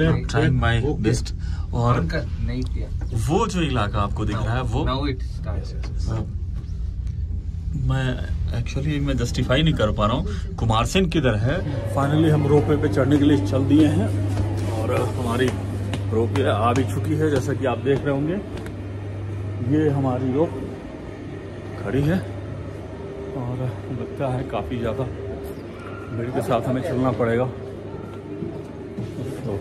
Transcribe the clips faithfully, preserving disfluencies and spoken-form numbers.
I'm trying my best. और वो जो इलाका आपको दिख रहा है वो मैं एक्चुअली मैं जस्टिफाई नहीं कर पा रहा हूँ कुमारसेन किधर है। फाइनली हम रोपवे पे चढ़ने के लिए चल दिए हैं और हमारी रोपवे आ भी चुकी है। जैसा कि आप देख रहे होंगे ये हमारी रोप खड़ी है और लगता है काफ़ी ज़्यादा भीड़ के साथ हमें चलना पड़ेगा। तो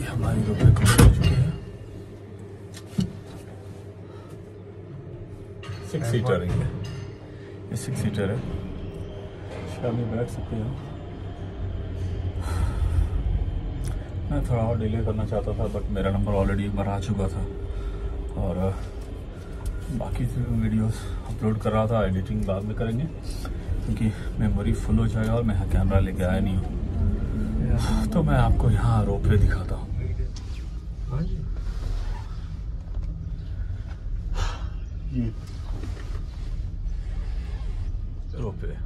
ये हमारी रोपवे खड़ी हो चुकी है। सिक्स सीटर है ये, सिक्स सीटर है, शाम में बैठ सकते हैं। मैं थोड़ा और डिले करना चाहता था बट मेरा नंबर ऑलरेडी एक बार आ चुका था और बाकी वीडियोस अपलोड कर रहा था। एडिटिंग बाद में करेंगे क्योंकि मेमोरी फुल हो जाएगा और मैं यहाँ कैमरा लेके आया नहीं हूँ। तो मैं आपको यहाँ रोपवे दिखाता हूँ। ये रोपवे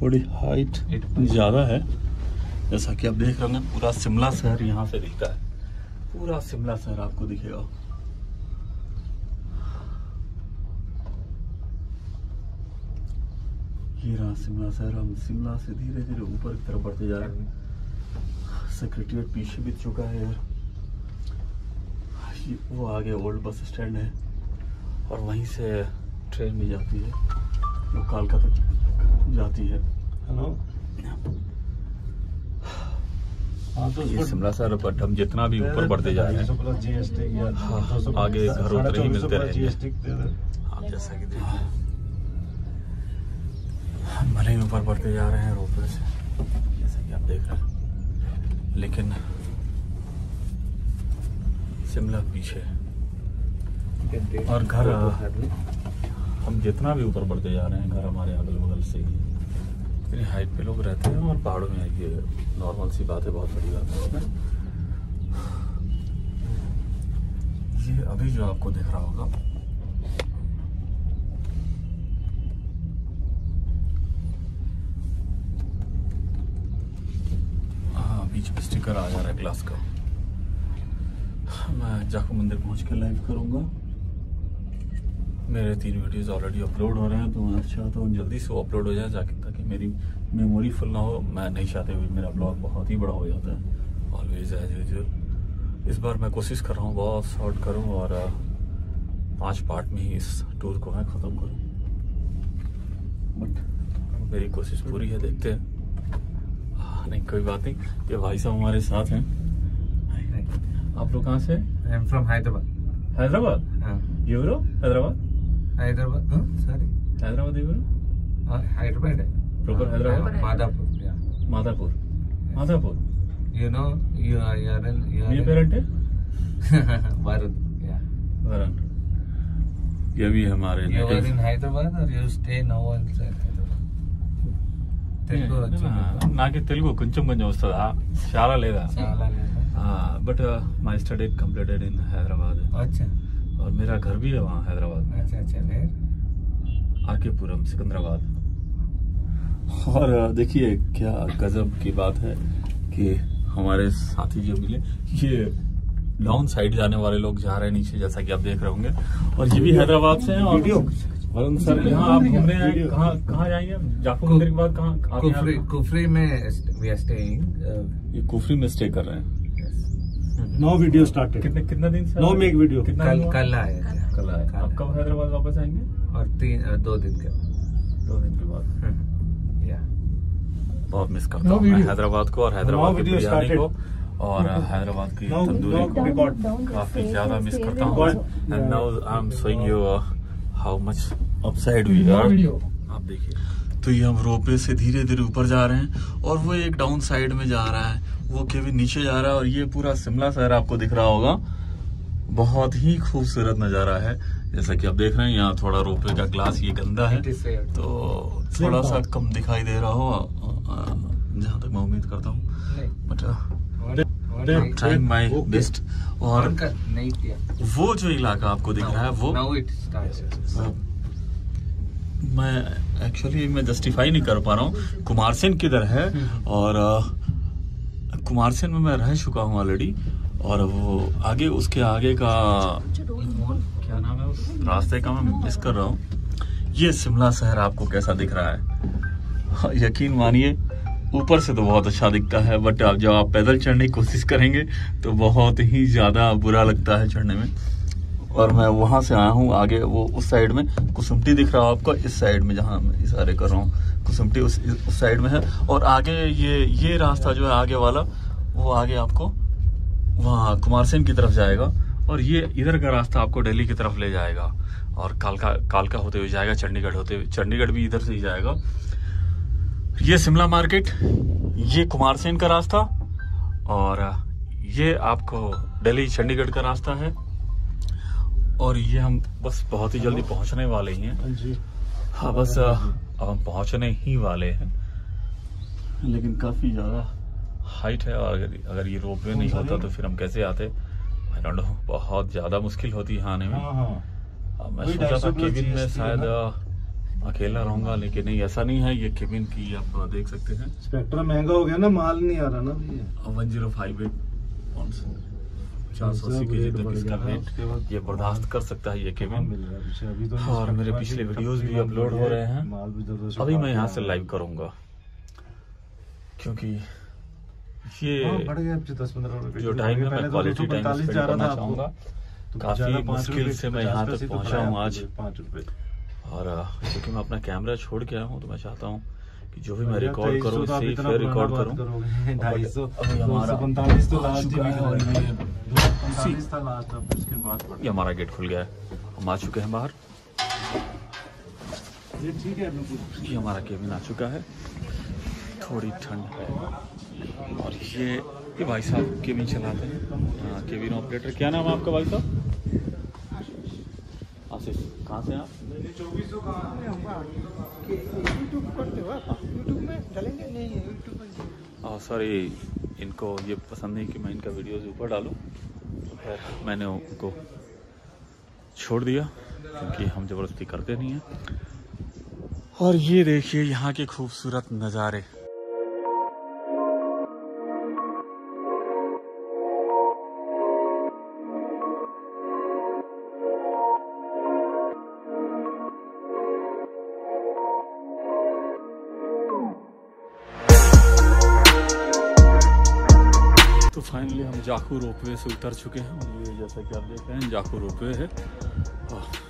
थोड़ी हाइट ज़्यादा है, जैसा कि आप देख रहे होंगे पूरा शिमला शहर यहाँ से दिखता है, पूरा शिमला शहर आपको दिखेगा। ये रहा शिमला शहर। हम शिमला से धीरे धीरे ऊपर की तरफ बढ़ते जा रहे हैं। सेक्रेटेरिएट पीछे भी चुका है यार। वो आगे ओल्ड बस स्टैंड है और वहीं से ट्रेन भी जाती है जो कालका तक जाती है। हेलो, तो ये शिमला शहर पर हम जितना भी ऊपर बढ़ते जा रहे हैं आगे घर उतरे ही मिलते रहेंगे। आप जैसा कि हम भले ही ऊपर बढ़ते जा रहे हैं रोपवे से, जैसा कि आप देख रहे हैं, लेकिन शिमला पीछे और घर हम जितना भी ऊपर बढ़ते जा रहे हैं घर हमारे अगल बगल से ही। इतनी हाइट पे लोग रहते हैं और पहाड़ों में ये नॉर्मल सी बात है, बहुत बड़ी बात है इसमें। ये अभी जो आपको दिख रहा होगा हाँ, बीच में स्टिकर आ जा रहा है ग्लास का। मैं जाखू मंदिर पहुंच के लाइव करूंगा। मेरे तीन वीडियोस ऑलरेडी अपलोड हो रहे हैं तो मैं चाहता हूँ जल्दी से अपलोड हो जाए जाके, ताकि मेरी मेमोरी फुल ना हो। मैं नहीं चाहते हुए मेरा ब्लॉग बहुत ही बड़ा हो जाता है ऑलवेज एज यूजुअल। इस बार मैं कोशिश कर रहा हूँ बहुत शॉर्ट करूँ और पांच पार्ट में ही इस टूर को मैं ख़त्म करूँ, बट मेरी कोशिश पूरी है। देखते हैं। हाँ नहीं कोई बात नहीं। ये भाई साहब हमारे साथ हैं। आप लोग कहाँ से? I am from Hyderabad. Hyderabad यूरो हैदराबाद हैदराबाद सॉरी हैदराबाद यूरो हैदराबाद है प्रॉपर हैदराबाद। मादापुर या Madapur Madapur you know you are यार ये पेरेंट है वरुण या वरुण। ये भी हमारे यू आर इन हैदराबाद और you stay now in Hyderabad. నాకు తెలుగు కొంచెం కొంచెం వస్తదా? చాలా లేదా? చాలా లేదా। हाँ but my study completed in Hyderabad है। अच्छा। और मेरा घर भी है वहाँ हैदराबाद में। अच्छा अच्छा। आके पूरम सिकंदराबाद। और देखिए क्या गजब की बात है कि हमारे साथी जो मिले ये डाउन साइड जाने वाले लोग जा रहे हैं नीचे, जैसा कि आप देख रहे होंगे, और ये भी हैदराबाद से हैं। और वरुण सर यहाँ आप घूम रहे हैं, कहाँ कहाँ जाएंगे? जाखू मंदिर के बाद कहाँ? कुफरी कुफरी में वी आर स्टेइंग। ये कुफरी में स्टे कर रहे हैं। No video started. कितने कितना दिन से? No make video. कल कल आया कल आया। आप कब हैदराबाद वापस आएंगे? और तीन दो दिन के दो दिन के बाद। या बहुत मिस करता हूँ मैं हैदराबाद को और हैदराबाद की बिरयानी को और हैदराबाद की तंदूरी को काफी ज्यादा मिस करता हूँ। And now I am showing you how much upside we are. आप देखिए। तो ये हम रोपवे से धीरे धीरे ऊपर जा रहे हैं और वो एक डाउन साइड में जा रहा है, वो केवल नीचे जा रहा है। और ये पूरा शिमला शहर आपको दिख रहा होगा। बहुत ही खूबसूरत नज़ारा है, जैसा कि आप देख रहे हैं। यहाँ थोड़ा रोपवे का ग्लास ये गंदा है तो थोड़ा सा कम दिखाई दे रहा हो, जहाँ तक मैं उम्मीद करता हूँ। But try my best. और वो जो इलाका आपको दिख रहा है वो मैं एक्चुअली मैं जस्टिफाई नहीं कर पा रहा हूँ। कुमारसेन किधर है? और कुमारसेन में मैं रह चुका हूँ ऑलरेडी, और वो आगे उसके आगे का क्या नाम है उस रास्ते का मैं मिस कर रहा हूँ। ये शिमला शहर आपको कैसा दिख रहा है? यकीन मानिए ऊपर से तो बहुत अच्छा दिखता है, बट आप जब आप पैदल चढ़ने की कोशिश करेंगे तो बहुत ही ज़्यादा बुरा लगता है चढ़ने में। और मैं वहाँ से आया हूँ, आगे वो उस साइड में कुसुमटी दिख रहा है आपको, इस साइड में जहाँ मैं इशारे कर रहा हूँ कुसुमटी उस उस साइड में है। और आगे ये ये रास्ता जो है आगे वाला, वो आगे आपको वहाँ कुमारसेन की तरफ जाएगा, और ये इधर का रास्ता आपको दिल्ली की तरफ ले जाएगा, और कालका कालका होते हुए जाएगा, चंडीगढ़ होते हुए, चंडीगढ़ भी इधर से ही जाएगा। ये शिमला मार्केट, ये कुमारसेन का रास्ता, और ये आपको दिल्ली चंडीगढ़ का रास्ता है। और ये हम बस बहुत ही जल्दी पहुंचने वाले ही हैं। जी हाँ, बस अब हम पहुंचने ही वाले हैं, लेकिन काफ़ी ज़्यादा हाइट है, और अगर अगर ये रोपवे नहीं होता तो फिर हम कैसे आते, आई डोंट नो। बहुत ज़्यादा मुश्किल होती है आने में। अब मैं सोचा था केबिन में शायद अकेला रहूंगा, लेकिन नहीं, ऐसा नहीं है। ये केबिन की आप देख सकते हैं, स्पेक्ट्रा महंगा हो गया ना, माल नहीं आ रहा ना भैया। वन जीरो फाइव एट चार सौ अस्सी के जी तक इसका वेट ये बर्दाश्त कर सकता है ये केबिन। और मेरे पिछले वीडियोस भी अपलोड हो रहे हैं। अभी मैं यहाँ से लाइव करूँगा, क्योंकि ये जो टाइम है मैं क्वालिटी टाइम स्पेंड करना चाहूँगा। काफ़ी मुश्किल से मैं यहाँ तक पहुँचा हूँ आज, और क्योंकि मैं अपना कैमरा छोड़ के आया हूँ, तो मैं चाहता हूँ कि जो भी मैं रिकॉर्ड करूँ इससे फिर रिकॉर्ड करूँ। ये हमारा गेट खुल गया है, हम आ चुके हैं बाहर। ये ठीक है, ये हमारा केबिन आ चुका है। थोड़ी ठंड है। और ये ये भाई साहब केबिन चलाते हैं, केबिन ऑपरेटर। क्या नाम है आपका भाई साहब? आशीष। कहाँ से आप? यूट्यूब। सॉरी, इनको ये पसंद नहीं कि मैं इनका वीडियोस ऊपर डालूं, खैर मैंने उनको छोड़ दिया, क्योंकि हम ज़बरदस्ती करते नहीं हैं। और ये देखिए यहाँ के खूबसूरत नज़ारे। तो फाइनली हम जाखू रोपवे से उतर चुके हैं। ये जैसा कि आप देख रहे हैं जाखू रोपवे है।